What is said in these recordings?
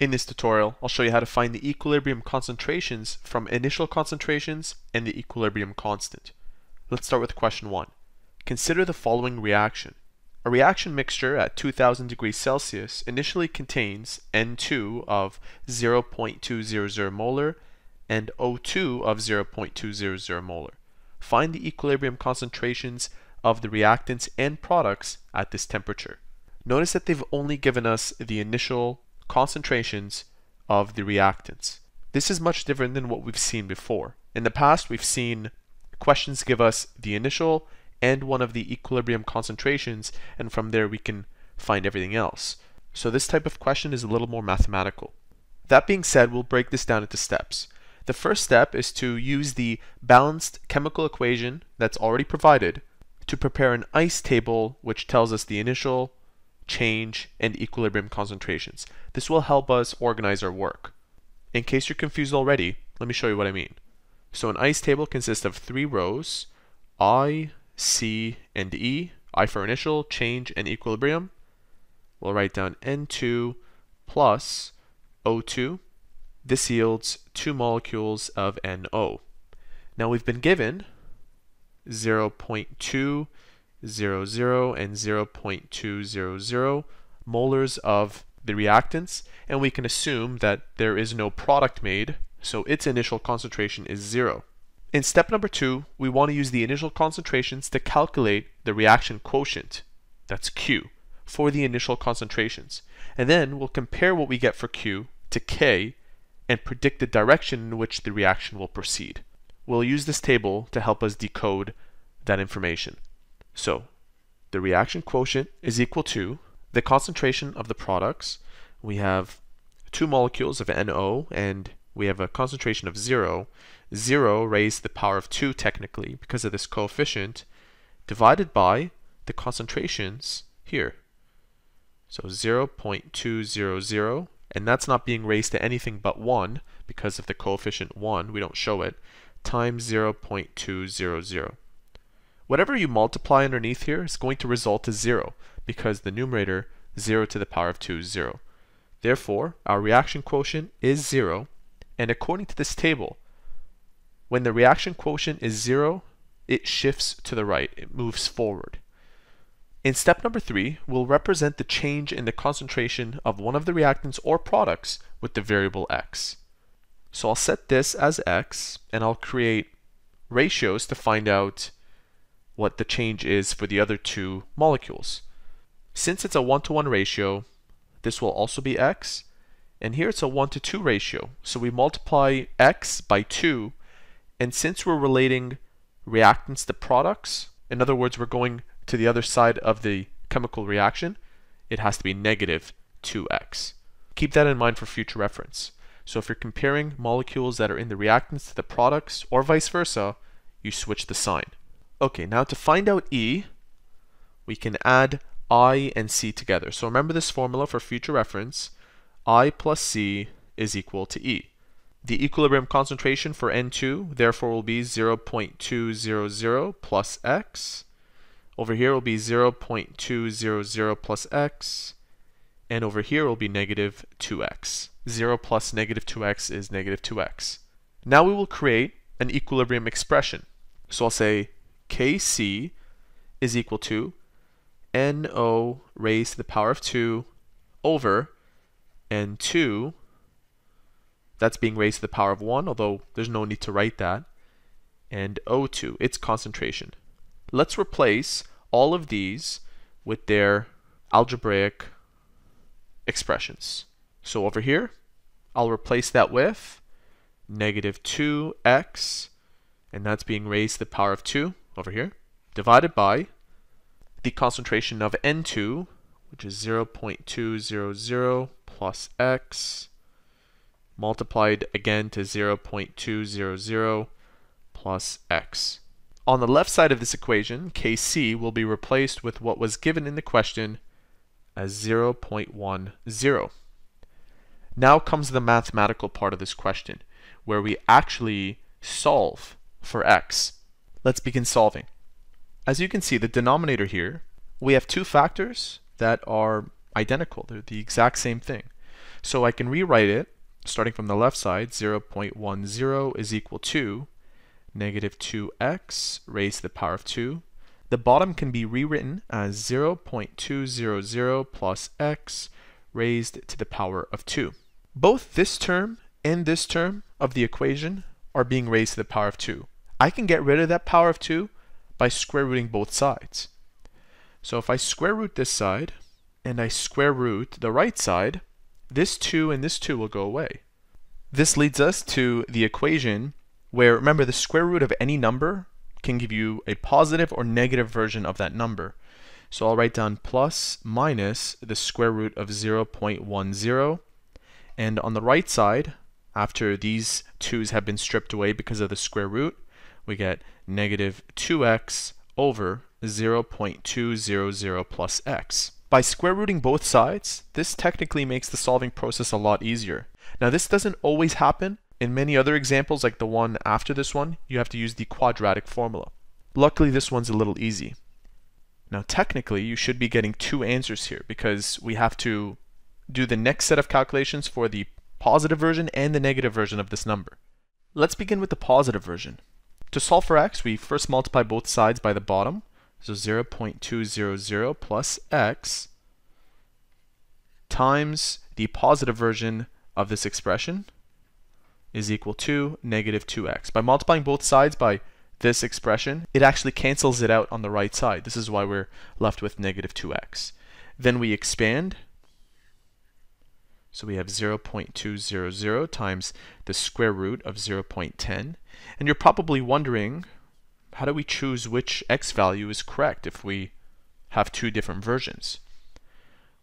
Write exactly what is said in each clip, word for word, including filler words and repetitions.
In this tutorial, I'll show you how to find the equilibrium concentrations from initial concentrations and the equilibrium constant. Let's start with question one. Consider the following reaction. A reaction mixture at two thousand degrees Celsius initially contains N two of zero point two zero zero molar and O two of zero point two zero zero molar. Find the equilibrium concentrations of the reactants and products at this temperature. Notice that they've only given us the initial concentrations of the reactants. This is much different than what we've seen before. In the past, we've seen questions give us the initial and one of the equilibrium concentrations, and from there we can find everything else. So this type of question is a little more mathematical. That being said, we'll break this down into steps. The first step is to use the balanced chemical equation that's already provided to prepare an ice table which tells us the initial, change, and equilibrium concentrations. This will help us organize our work. In case you're confused already, let me show you what I mean. So an ice table consists of three rows, I, C, and E. I for initial, change, and equilibrium. We'll write down N two plus O two. This yields two molecules of N O. Now we've been given zero point two zero, zero, and zero point two zero zero molars of the reactants, and we can assume that there is no product made, so its initial concentration is zero. In step number two, we want to use the initial concentrations to calculate the reaction quotient, that's Q, for the initial concentrations. And then we'll compare what we get for Q to K and predict the direction in which the reaction will proceed. We'll use this table to help us decode that information. So, the reaction quotient is equal to the concentration of the products. We have two molecules of N O, and we have a concentration of zero. zero raised to the power of two, technically, because of this coefficient, divided by the concentrations here. So zero point two zero zero, and that's not being raised to anything but one, because of the coefficient one, we don't show it, times zero point two zero zero. Whatever you multiply underneath here is going to result to zero, because the numerator, zero to the power of two, is zero. Therefore, our reaction quotient is zero, and according to this table, when the reaction quotient is zero, it shifts to the right, it moves forward. In step number three, we'll represent the change in the concentration of one of the reactants or products with the variable x. So I'll set this as x, and I'll create ratios to find out what the change is for the other two molecules. Since it's a one to one ratio, this will also be x, and here it's a one to two ratio, so we multiply x by two, and since we're relating reactants to products, in other words, we're going to the other side of the chemical reaction, it has to be negative two x. Keep that in mind for future reference. So if you're comparing molecules that are in the reactants to the products, or vice versa, you switch the sign. Okay, now to find out E, we can add I and C together. So remember this formula for future reference, I plus C is equal to E. The equilibrium concentration for N two therefore will be zero point two zero zero plus X. Over here will be zero point two zero zero plus X. And over here will be negative two x. zero plus negative two x is negative two x. Now we will create an equilibrium expression. So I'll say K C is equal to N O raised to the power of two over N two, that's being raised to the power of one, although there's no need to write that, and O two, its concentration. Let's replace all of these with their algebraic expressions. So over here, I'll replace that with negative two x, and that's being raised to the power of two, over here, divided by the concentration of N two, which is zero point two zero zero plus X, multiplied again to zero point two zero zero plus X. On the left side of this equation, K C will be replaced with what was given in the question as zero point one zero. Now comes the mathematical part of this question, where we actually solve for X. Let's begin solving. As you can see, the denominator here, we have two factors that are identical. They're the exact same thing. So I can rewrite it starting from the left side. Zero point one zero is equal to negative two x raised to the power of two. The bottom can be rewritten as zero point two zero zero plus x raised to the power of two. Both this term and this term of the equation are being raised to the power of two. I can get rid of that power of two by square rooting both sides. So if I square root this side and I square root the right side, this two and this two will go away. This leads us to the equation where, remember, the square root of any number can give you a positive or negative version of that number. So I'll write down plus minus the square root of zero point one zero, and on the right side, after these two's have been stripped away because of the square root, we get negative two x over zero point two zero zero plus x. By square rooting both sides, this technically makes the solving process a lot easier. Now, this doesn't always happen. In many other examples, like the one after this one, you have to use the quadratic formula. Luckily, this one's a little easy. Now, technically, you should be getting two answers here because we have to do the next set of calculations for the positive version and the negative version of this number. Let's begin with the positive version. To solve for x, we first multiply both sides by the bottom. So zero point two zero zero plus x times the positive version of this expression is equal to negative two x. By multiplying both sides by this expression, it actually cancels it out on the right side. This is why we're left with negative two x. Then we expand. So we have zero point two zero zero times the square root of zero point one zero. And you're probably wondering, how do we choose which x value is correct if we have two different versions?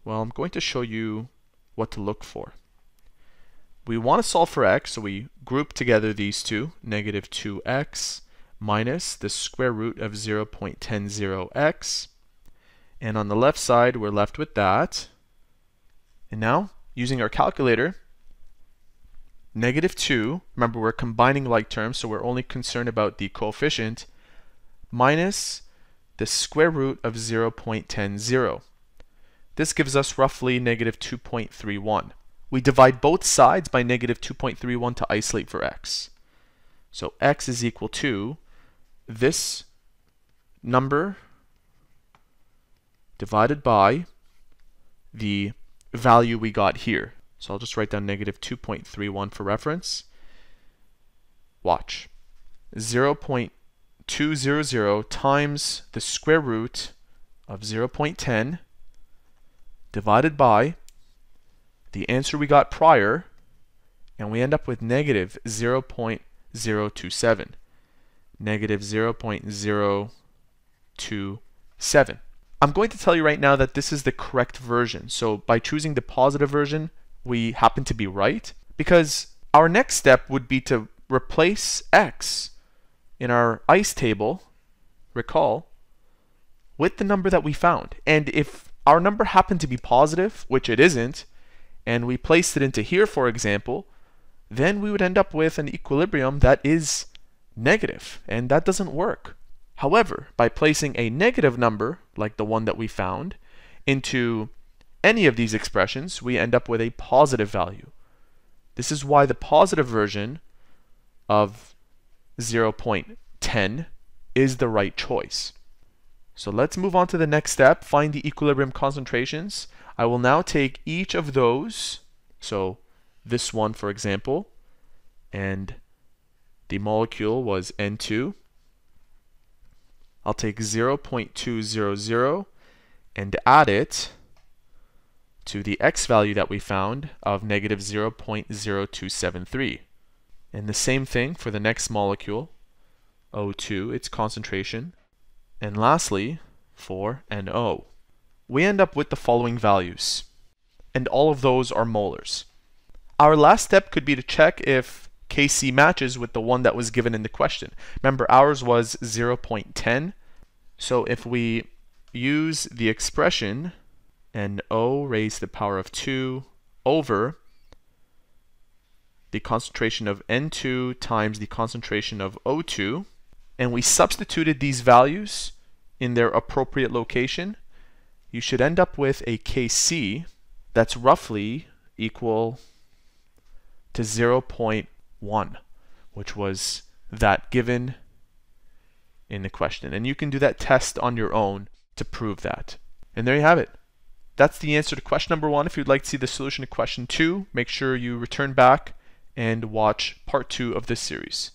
Well, I'm going to show you what to look for. We want to solve for x, so we group together these two, negative two x minus the square root of zero point one zero x. And on the left side, we're left with that. And now, using our calculator, negative two, remember we're combining like terms, so we're only concerned about the coefficient, minus the square root of zero point one zero. This gives us roughly negative two point three one. We divide both sides by negative two point three one to isolate for x. So x is equal to this number divided by the value we got here. So I'll just write down negative two point three one for reference. Watch. zero point two zero zero times the square root of zero point one zero divided by the answer we got prior, and we end up with negative zero point zero two seven. Negative zero point zero two seven. I'm going to tell you right now that this is the correct version. So by choosing the positive version, we happen to be right, because our next step would be to replace x in our ice table, recall, with the number that we found. And if our number happened to be positive, which it isn't, and we placed it into here, for example, then we would end up with an equilibrium that is negative, and that doesn't work. However, by placing a negative number, like the one that we found, into any of these expressions, we end up with a positive value. This is why the positive version of zero point one zero is the right choice. So let's move on to the next step, find the equilibrium concentrations. I will now take each of those, so this one for example, and the molecule was N two. I'll take zero point two zero zero and add it to the x value that we found of negative zero point zero two seven three. And the same thing for the next molecule, O two, its concentration. And lastly, for N O. We end up with the following values, and all of those are molars. Our last step could be to check if K C matches with the one that was given in the question. Remember, ours was zero point one zero, so if we use the expression N O raised to the power of two over the concentration of N two times the concentration of O two, and we substituted these values in their appropriate location, you should end up with a K C that's roughly equal to zero point one, which was that given in the question. And you can do that test on your own to prove that. And there you have it. That's the answer to question number one. If you'd like to see the solution to question two, make sure you return back and watch part two of this series.